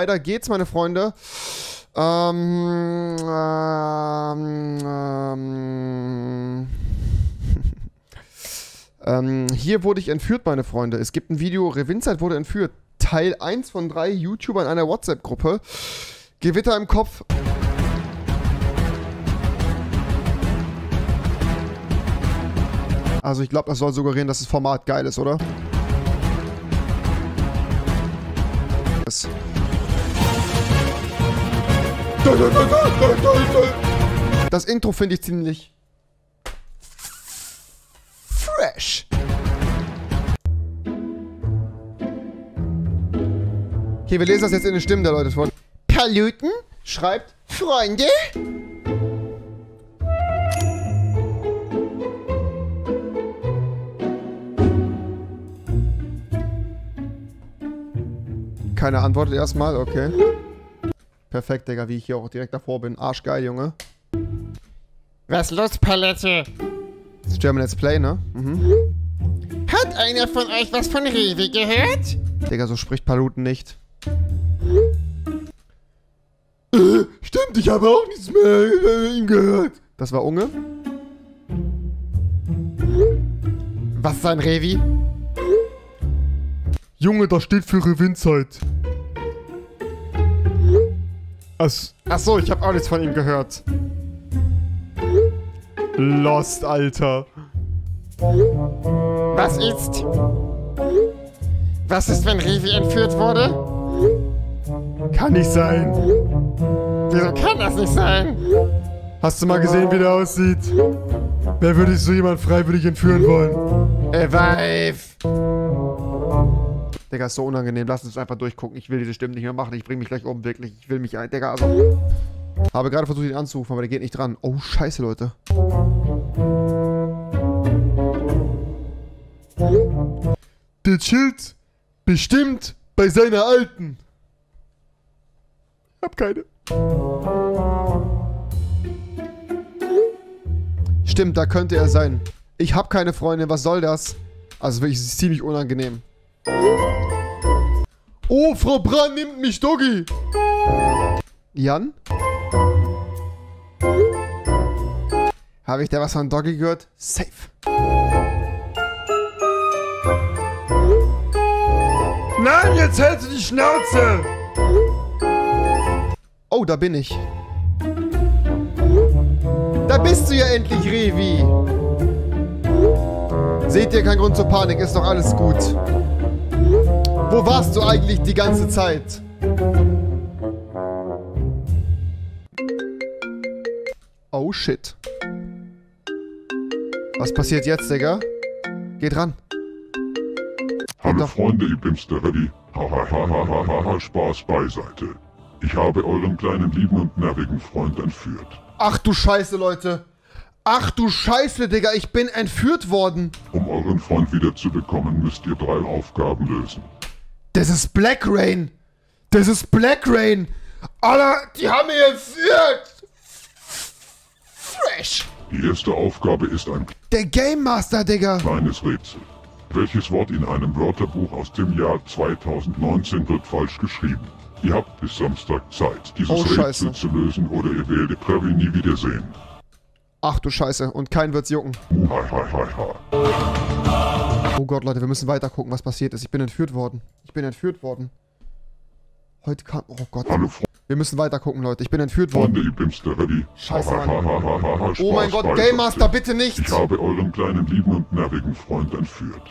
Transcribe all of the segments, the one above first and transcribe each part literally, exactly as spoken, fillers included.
Weiter geht's, meine Freunde. Ähm, ähm, ähm, ähm, hier wurde ich entführt, meine Freunde. Es gibt ein Video, Rewinside wurde entführt. Teil eins von drei YouTuber in einer WhatsApp-Gruppe. Gewitter im Kopf. Also ich glaube, das soll suggerieren, dass das Format geil ist, oder? Ist. Das Intro finde ich ziemlich fresh. Okay, wir lesen das jetzt in den Stimmen der Leute vor. Paluten schreibt Freunde. Keine Antwort erstmal, okay. Perfekt, Digga, wie ich hier auch direkt davor bin. Arschgeil, Junge. Was los, Palette? Das ist German Let's Play, ne? Mhm. Hat einer von euch was von Rewe gehört? Digga, so spricht Paluten nicht. Äh, stimmt, ich habe auch nichts mehr von ihm gehört. Das war Unge. Was ist ein Rewe? Junge, das steht für Rewinside. Achso, ich habe auch nichts von ihm gehört. Lost, Alter. Was ist? Was ist, wenn Rewe entführt wurde? Kann nicht sein. Wieso kann das nicht sein? Hast du mal gesehen, wie der aussieht? Wer würde so jemand freiwillig entführen wollen? Ey, Weif. Digga, ist so unangenehm. Lass uns einfach durchgucken. Ich will diese Stimmen nicht mehr machen. Ich bring mich gleich um, wirklich. Ich will mich ein. Digga, also. Habe gerade versucht, ihn anzurufen, aber der geht nicht dran. Oh, scheiße, Leute. Der chillt bestimmt bei seiner Alten. Hab keine. Stimmt, da könnte er sein. Ich hab keine Freundin. Was soll das? Also wirklich, es ist ziemlich unangenehm. Oh, Frau Brand nimmt mich, Doggy. Jan? Habe ich da was von Doggy gehört? Safe. Nein, jetzt hältst du die Schnauze! Oh, da bin ich. Da bist du ja endlich, Revi. Seht ihr, kein Grund zur Panik, ist doch alles gut. Wo warst du eigentlich die ganze Zeit? Oh shit. Was passiert jetzt, Digga? Geht ran. Hallo doch. Freunde, ihr Pimster Ready. Hahaha, Spaß beiseite. Ich habe euren kleinen lieben und nervigen Freund entführt. Ach du Scheiße, Leute. Ach du Scheiße, Digga, ich bin entführt worden. Um euren Freund wiederzubekommen, müsst ihr drei Aufgaben lösen. Das ist Black Rain. Das ist Black Rain. Alter, die haben mich entführt. Fresh. Die erste Aufgabe ist ein... Der Game Master, Digga. Kleines Rätsel. Welches Wort in einem Wörterbuch aus dem Jahr zweitausendneunzehn wird falsch geschrieben? Ihr habt bis Samstag Zeit, dieses oh, Rätsel zu lösen, oder ihr werdet Previ nie wiedersehen. Ach du Scheiße. Und kein wird's jucken. Hi, hi, hi, hi. Oh Gott, Leute, wir müssen weiter gucken, was passiert ist. Ich bin entführt worden. Ich bin entführt worden. Heute kam... Oh Gott. Hallo, wir müssen weiter gucken, Leute. Ich bin entführt worden. Freunde, Scheiße, Mann. Oh mein Gott, Game Master, bitte nicht. Ich habe euren kleinen, lieben und nervigen Freund entführt.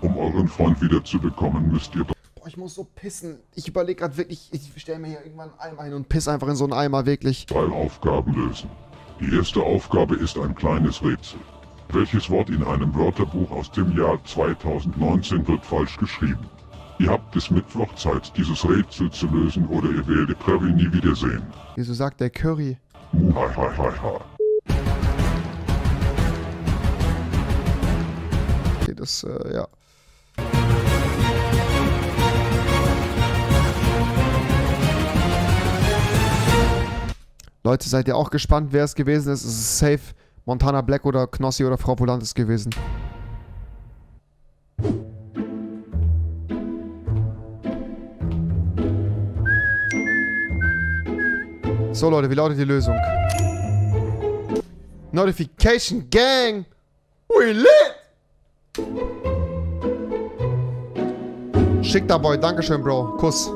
Um euren Freund wiederzubekommen, müsst ihr... Boah, ich muss so pissen. Ich überlege gerade wirklich... Ich stelle mir hier irgendwann einen Eimer hin und piss einfach in so einen Eimer, wirklich. Drei Aufgaben lösen. Die erste Aufgabe ist ein kleines Rätsel. Welches Wort in einem Wörterbuch aus dem Jahr zweitausendneunzehn wird falsch geschrieben? Ihr habt bis Mittwoch Zeit, dieses Rätsel zu lösen, oder ihr werdet Curry nie wiedersehen. Wieso sagt der Curry? Muhahahaha. Okay, das, äh, ja. Leute, seid ihr auch gespannt, wer es gewesen ist? Es ist safe Montana Black oder Knossi oder Frau Volantis gewesen. So, Leute, wie lautet die Lösung? Notification Gang! We lit! Schick da, Boy. Dankeschön, Bro. Kuss.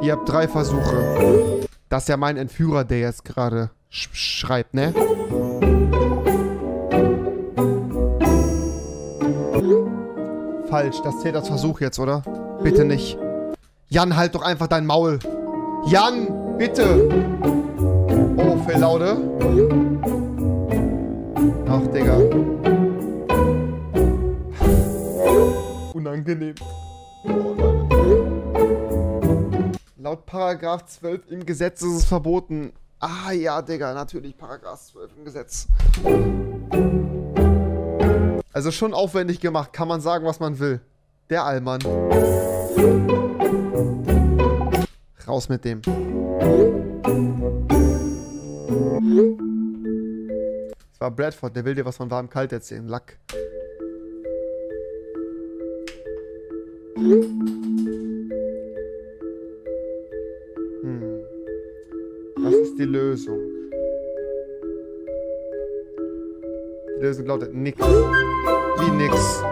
Ihr habt drei Versuche. Das ist ja mein Entführer, der jetzt gerade sch schreibt, ne? Falsch. Das zählt als Versuch jetzt, oder? Bitte nicht. Jan, halt doch einfach dein Maul. Jan, bitte. Oh, viel lauter. Ach, Digga. Unangenehm. Laut Paragraph zwölf im Gesetz ist es verboten. Ah ja, Digga, natürlich Paragraph zwölf im Gesetz. Also schon aufwendig gemacht, kann man sagen, was man will. Der Allmann. Raus mit dem. Das war Bradford, der will dir was von warm kalt erzählen. Lack. Hm. Was ist die Lösung? Die Lösung lautet nix. Wie nix?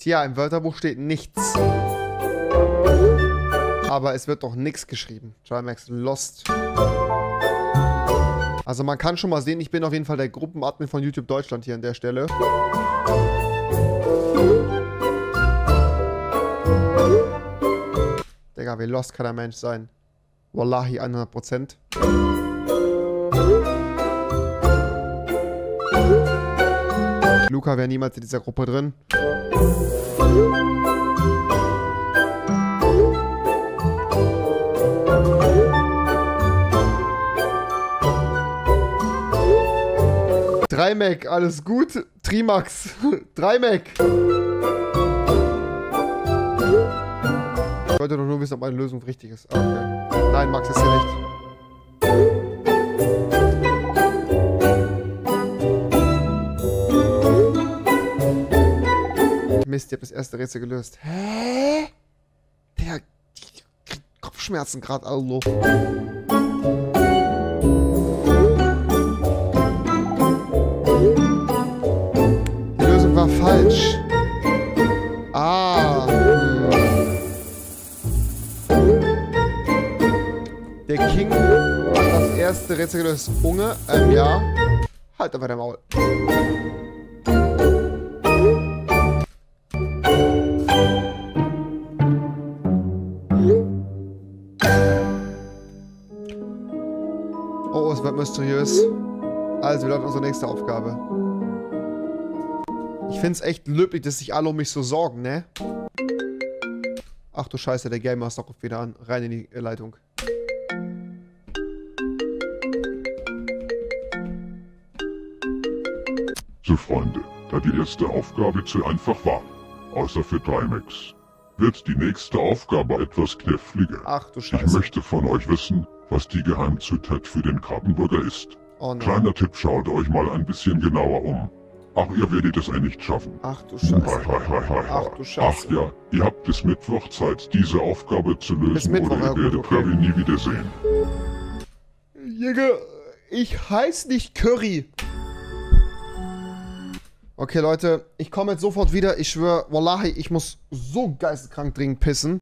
Tja, im Wörterbuch steht nichts. Aber es wird doch nichts geschrieben. Trimax Lost. Also man kann schon mal sehen, ich bin auf jeden Fall der Gruppenadmin von YouTube Deutschland hier an der Stelle. Digga, wie lost kann ein Mensch sein? Wallahi, hundert Prozent. Luca wäre niemals in dieser Gruppe drin. drei Mac, alles gut. Trimax, drei Mac. Ich wollte doch nur wissen, ob meine Lösung richtig ist. Okay. Nein, Max ist hier nicht. Mist, ich hab das erste Rätsel gelöst. Hä? Der kriegt Kopfschmerzen gerade, Alter. War falsch. Ah. Der King hat das erste Rätsel gelöst. Unge, ähm, ja. Halt einfach dein Maul. Oh, es wird mysteriös. Also, wir laufen unsere nächste Aufgabe. Ich find's echt löblich, dass sich alle um mich so sorgen, ne? Ach du Scheiße, der Game Master ruft wieder an. Rein in die Leitung. So Freunde, da die erste Aufgabe zu einfach war, außer für Trimax, wird die nächste Aufgabe etwas kniffliger. Ach du Scheiße. Ich möchte von euch wissen, was die Geheimzutat für den Krabbenburger ist. Oh nein. Kleiner Tipp, schaut euch mal ein bisschen genauer um. Ach, ihr werdet es eh nicht schaffen. Ach du Scheiße. Ach du Scheiße. Ach ja, ihr habt bis Mittwoch Zeit, diese Aufgabe zu lösen, bis Mittwoch, oder ihr werdet okay. Curry nie wiedersehen. Jäger, ich heiß nicht Curry. Okay, Leute, ich komme jetzt sofort wieder. Ich schwöre, wallahi, ich muss so geisteskrank dringend pissen.